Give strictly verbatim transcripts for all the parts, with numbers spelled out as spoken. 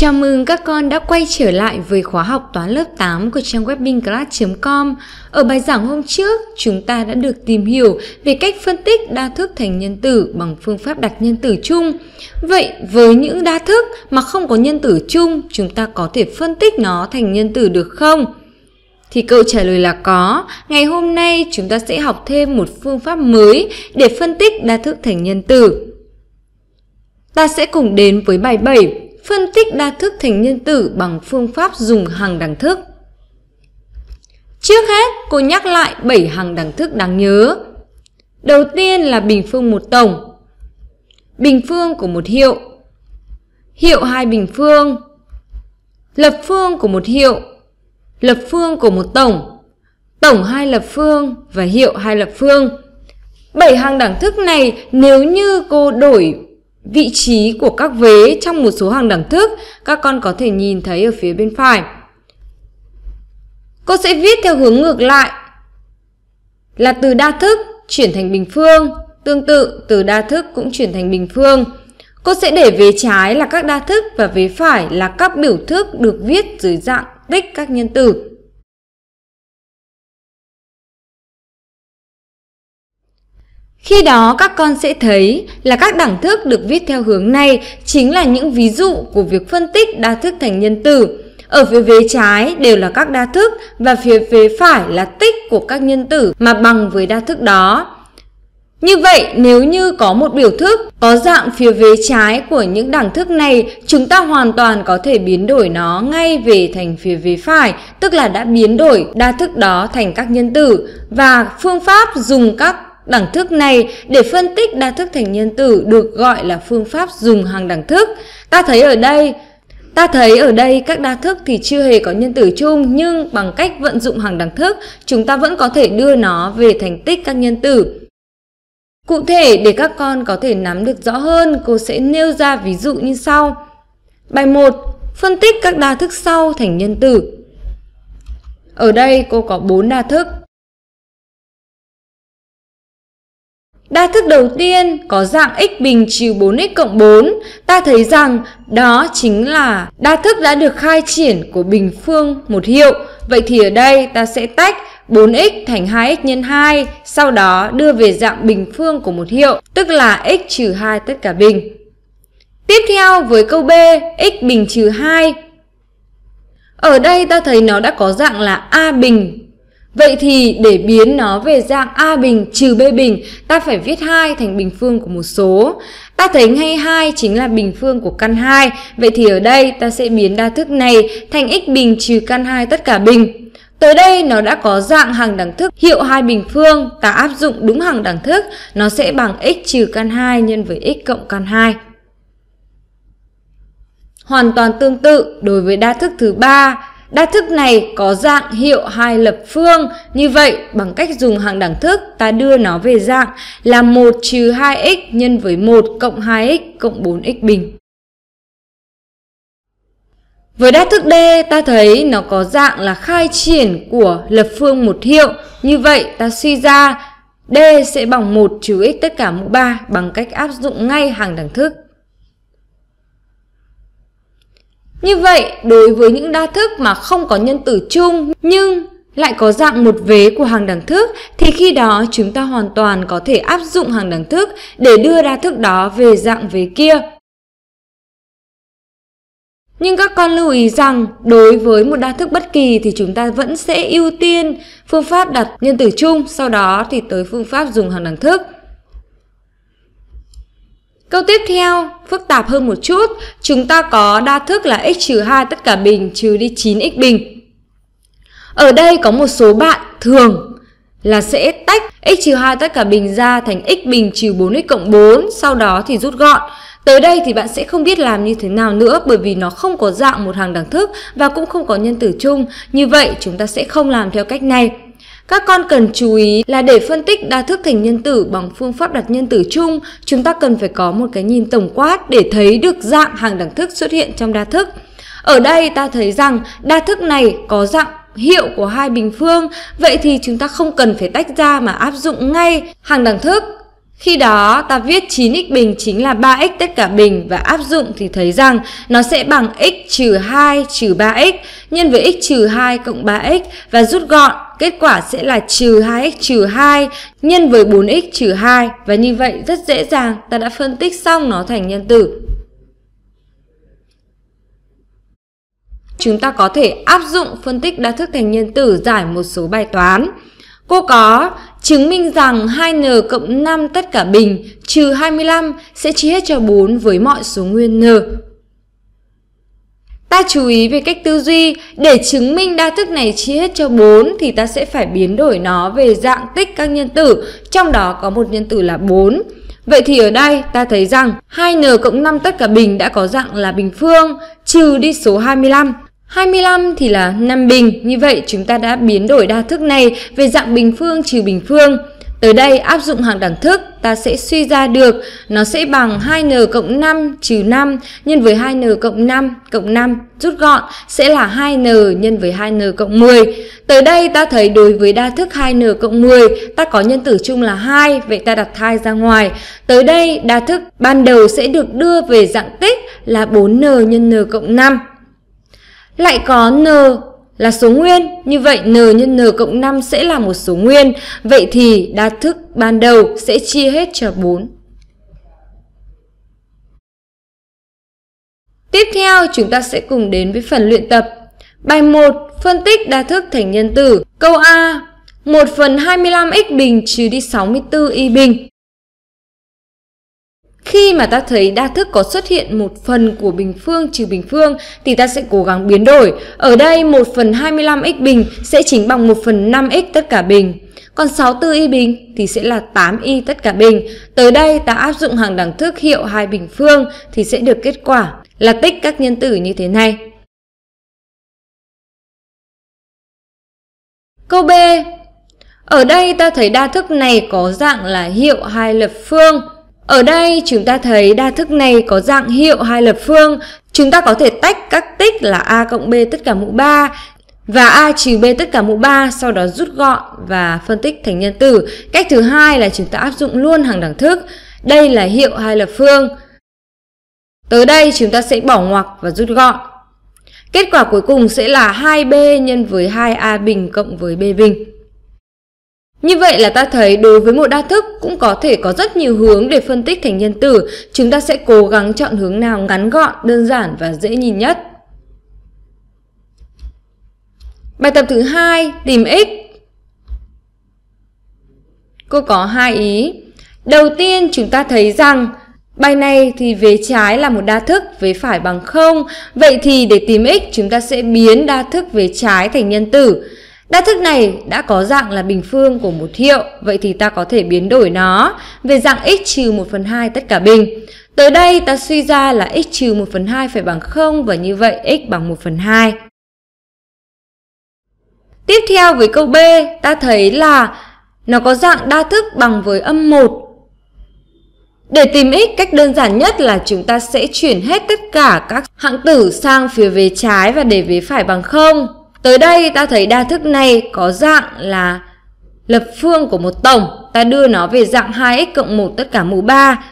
Chào mừng các con đã quay trở lại với khóa học toán lớp tám của trang web bing class chấm com. Ở bài giảng hôm trước, chúng ta đã được tìm hiểu về cách phân tích đa thức thành nhân tử bằng phương pháp đặt nhân tử chung. Vậy với những đa thức mà không có nhân tử chung, chúng ta có thể phân tích nó thành nhân tử được không? Thì câu trả lời là có. Ngày hôm nay chúng ta sẽ học thêm một phương pháp mới để phân tích đa thức thành nhân tử. Ta sẽ cùng đến với bài bảy. Phân tích đa thức thành nhân tử bằng phương pháp dùng hàng đẳng thức. Trước hết, cô nhắc lại bảy hàng đẳng thức đáng nhớ. Đầu tiên là bình phương một tổng, bình phương của một hiệu, hiệu hai bình phương, lập phương của một hiệu, lập phương của một tổng, tổng hai lập phương và hiệu hai lập phương. bảy hàng đẳng thức này nếu như cô đổi vị trí của các vế trong một số hàng đẳng thức, các con có thể nhìn thấy ở phía bên phải. Cô sẽ viết theo hướng ngược lại, là từ đa thức chuyển thành bình phương. Tương tự, từ đa thức cũng chuyển thành bình phương. Cô sẽ để vế trái là các đa thức và vế phải là các biểu thức được viết dưới dạng tích các nhân tử. Khi đó các con sẽ thấy là các đẳng thức được viết theo hướng này chính là những ví dụ của việc phân tích đa thức thành nhân tử. Ở phía vế trái đều là các đa thức và phía vế phải là tích của các nhân tử mà bằng với đa thức đó. Như vậy, nếu như có một biểu thức có dạng phía vế trái của những đẳng thức này, chúng ta hoàn toàn có thể biến đổi nó ngay về thành phía vế phải, tức là đã biến đổi đa thức đó thành các nhân tử. Và phương pháp dùng các đẳng thức này để phân tích đa thức thành nhân tử được gọi là phương pháp dùng hàng đẳng thức. Ta thấy ở đây, ta thấy ở đây các đa thức thì chưa hề có nhân tử chung, nhưng bằng cách vận dụng hàng đẳng thức, chúng ta vẫn có thể đưa nó về thành tích các nhân tử. Cụ thể để các con có thể nắm được rõ hơn, cô sẽ nêu ra ví dụ như sau. Bài một, phân tích các đa thức sau thành nhân tử. Ở đây cô có bốn đa thức. Đa thức đầu tiên có dạng x bình trừ bốn x cộng bốn. Ta thấy rằng đó chính là đa thức đã được khai triển của bình phương một hiệu. Vậy thì ở đây ta sẽ tách bốn x thành hai x nhân hai, sau đó đưa về dạng bình phương của một hiệu, tức là x trừ hai tất cả bình. Tiếp theo với câu B, x bình trừ hai. Ở đây ta thấy nó đã có dạng là a bình. Vậy thì để biến nó về dạng a bình trừ b bình, ta phải viết hai thành bình phương của một số. Ta thấy ngay hai chính là bình phương của căn hai. Vậy thì ở đây ta sẽ biến đa thức này thành x bình trừ căn hai tất cả bình. Tới đây nó đã có dạng hàng đẳng thức hiệu hai bình phương. Ta áp dụng đúng hàng đẳng thức, nó sẽ bằng x trừ căn hai nhân với x cộng căn hai. Hoàn toàn tương tự đối với đa thức thứ ba. Đa thức này có dạng hiệu hai lập phương. Như vậy, bằng cách dùng hàng đẳng thức, ta đưa nó về dạng là một trừ hai x nhân với một cộng hai x cộng bốn x bình. Với đa thức D, ta thấy nó có dạng là khai triển của lập phương một hiệu. Như vậy, ta suy ra D sẽ bằng một trừ x tất cả mũ ba bằng cách áp dụng ngay hàng đẳng thức. Như vậy, đối với những đa thức mà không có nhân tử chung nhưng lại có dạng một vế của hàng đẳng thức, thì khi đó chúng ta hoàn toàn có thể áp dụng hàng đẳng thức để đưa đa thức đó về dạng vế kia. Nhưng các con lưu ý rằng đối với một đa thức bất kỳ thì chúng ta vẫn sẽ ưu tiên phương pháp đặt nhân tử chung, sau đó thì tới phương pháp dùng hàng đẳng thức. Câu tiếp theo phức tạp hơn một chút, chúng ta có đa thức là x trừ hai tất cả bình trừ đi chín x bình. Ở đây có một số bạn thường là sẽ tách x trừ hai tất cả bình ra thành x bình trừ bốn x cộng bốn, sau đó thì rút gọn. Tới đây thì bạn sẽ không biết làm như thế nào nữa, bởi vì nó không có dạng một hàng đẳng thức và cũng không có nhân tử chung. Như vậy chúng ta sẽ không làm theo cách này. Các con cần chú ý là để phân tích đa thức thành nhân tử bằng phương pháp đặt nhân tử chung, chúng ta cần phải có một cái nhìn tổng quát để thấy được dạng hàng đẳng thức xuất hiện trong đa thức. Ở đây ta thấy rằng đa thức này có dạng hiệu của hai bình phương, vậy thì chúng ta không cần phải tách ra mà áp dụng ngay hàng đẳng thức. Khi đó ta viết chín x bình chính là ba x tất cả bình và áp dụng thì thấy rằng nó sẽ bằng x trừ hai trừ ba x nhân với x trừ hai cộng ba x và rút gọn. Kết quả sẽ là trừ hai x trừ hai nhân với bốn x trừ hai. Và như vậy rất dễ dàng ta đã phân tích xong nó thành nhân tử. Chúng ta có thể áp dụng phân tích đa thức thành nhân tử giải một số bài toán. Cô có chứng minh rằng hai n cộng năm tất cả bình trừ hai mươi lăm sẽ chia hết cho bốn với mọi số nguyên n. Ta chú ý về cách tư duy, để chứng minh đa thức này chia hết cho bốn thì ta sẽ phải biến đổi nó về dạng tích các nhân tử, trong đó có một nhân tử là bốn. Vậy thì ở đây ta thấy rằng hai n cộng năm tất cả bình đã có dạng là bình phương, trừ đi số hai mươi lăm. hai mươi lăm thì là năm bình, như vậy chúng ta đã biến đổi đa thức này về dạng bình phương trừ bình phương. Tới đây áp dụng hàng đẳng thức, ta sẽ suy ra được nó sẽ bằng hai n cộng năm trừ năm nhân với hai n cộng năm cộng năm, rút gọn sẽ là hai n nhân với hai n cộng mười. Tới đây ta thấy đối với đa thức hai n cộng mười, ta có nhân tử chung là hai, vậy ta đặt hai ra ngoài. Tới đây đa thức ban đầu sẽ được đưa về dạng tích là bốn n nhân n cộng năm. Lại có n là số nguyên, như vậy n nhân n cộng năm sẽ là một số nguyên. Vậy thì đa thức ban đầu sẽ chia hết cho bốn. Tiếp theo chúng ta sẽ cùng đến với phần luyện tập. Bài một. Phân tích đa thức thành nhân tử. Câu A. một phần hai mươi lăm x bình trừ đi sáu mươi tư y bình. Khi mà ta thấy đa thức có xuất hiện một phần của bình phương trừ bình phương thì ta sẽ cố gắng biến đổi. Ở đây một phần hai mươi lăm x bình sẽ chính bằng một phần năm x tất cả bình. Còn sáu mươi tư y bình thì sẽ là tám y tất cả bình. Tới đây ta áp dụng hàng đẳng thức hiệu hai bình phương thì sẽ được kết quả là tích các nhân tử như thế này. Câu B. Ở đây ta thấy đa thức này có dạng là hiệu hai lập phương. Ở đây chúng ta thấy đa thức này có dạng hiệu hai lập phương. Chúng ta có thể tách các tích là a cộng b tất cả mũ ba và a trừ b tất cả mũ ba, sau đó rút gọn và phân tích thành nhân tử. Cách thứ hai là chúng ta áp dụng luôn hàng đẳng thức. Đây là hiệu hai lập phương. Tới đây chúng ta sẽ bỏ ngoặc và rút gọn. Kết quả cuối cùng sẽ là hai b nhân với hai a bình cộng với b bình. Như vậy là ta thấy đối với một đa thức cũng có thể có rất nhiều hướng để phân tích thành nhân tử. Chúng ta sẽ cố gắng chọn hướng nào ngắn gọn, đơn giản và dễ nhìn nhất. Bài tập thứ hai, tìm x. Cô có hai ý. Đầu tiên chúng ta thấy rằng bài này thì vế trái là một đa thức, vế phải bằng không. Vậy thì để tìm x chúng ta sẽ biến đa thức vế trái thành nhân tử. Đa thức này đã có dạng là bình phương của một hiệu, vậy thì ta có thể biến đổi nó về dạng x trừ một phần hai tất cả bình. Tới đây ta suy ra là x trừ một phần hai phải bằng không và như vậy x bằng một phần hai. Tiếp theo với câu B, ta thấy là nó có dạng đa thức bằng với âm một. Để tìm x, cách đơn giản nhất là chúng ta sẽ chuyển hết tất cả các hạng tử sang phía vế trái và để vế phải bằng không. Tới đây ta thấy đa thức này có dạng là lập phương của một tổng. Ta đưa nó về dạng hai x cộng một tất cả mũ ba.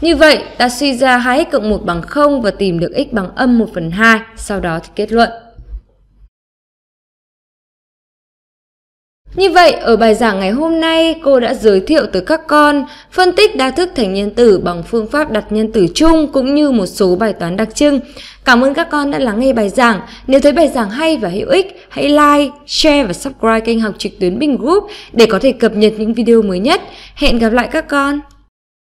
Như vậy ta suy ra hai x cộng một bằng không và tìm được x bằng âm một phần hai. Sau đó thì kết luận. Như vậy ở bài giảng ngày hôm nay cô đã giới thiệu tới các con phân tích đa thức thành nhân tử bằng phương pháp đặt nhân tử chung cũng như một số bài toán đặc trưng. Cảm ơn các con đã lắng nghe bài giảng. Nếu thấy bài giảng hay và hữu ích, hãy like, share và subscribe kênh học trực tuyến Bing Group để có thể cập nhật những video mới nhất. Hẹn gặp lại các con!